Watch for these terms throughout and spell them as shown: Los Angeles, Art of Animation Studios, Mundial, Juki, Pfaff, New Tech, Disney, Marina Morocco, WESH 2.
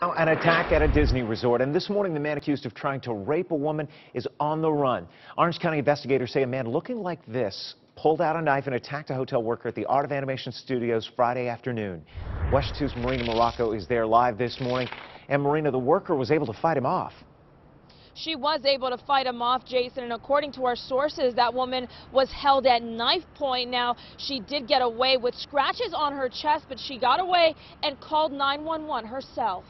An attack at a Disney resort, and this morning the man accused of trying to rape a woman is on the run. Orange County investigators say a man looking like this pulled out a knife and attacked a hotel worker at the Art of Animation Studios Friday afternoon. WESH 2's Marina Morocco is there live this morning, and Marina, the worker was able to fight him off. She was able to fight him off, Jason, and according to our sources, that woman was held at knife point. Now, she did get away with scratches on her chest, but she got away and called 911 herself.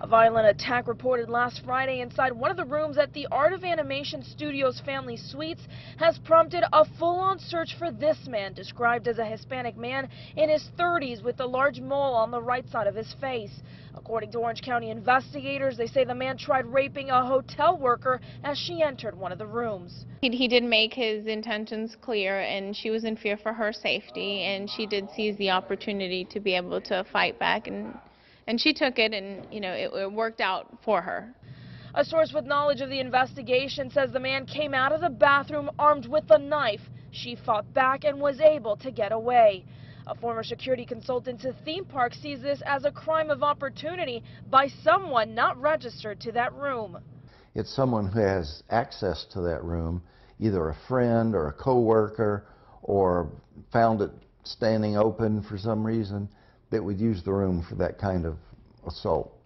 A violent attack reported last Friday inside one of the rooms at the Art of Animation Studios Family Suites has prompted a full-on search for this man, described as a Hispanic man in his 30s with a large mole on the right side of his face. According to Orange County investigators, they say the man tried raping a hotel worker as she entered one of the rooms. He did make his intentions clear, and she was in fear for her safety, and she did seize the opportunity to be able to fight back, and she took it, and, you know, it worked out for her. A source with knowledge of the investigation says the man came out of the bathroom armed with a knife. She fought back and was able to get away. A former security consultant to theme park sees this as a crime of opportunity by someone not registered to that room. It's someone who has access to that room, either a friend or a co-worker, or found it standing open for some reason, that would use the room for that kind of assault.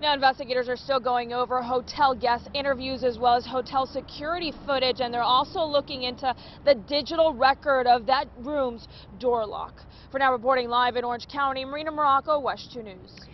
Now, investigators are still going over hotel guest interviews as well as hotel security footage, and they're also looking into the digital record of that room's door lock. For now, reporting live in Orange County, Marina Morocco, WESH 2 News.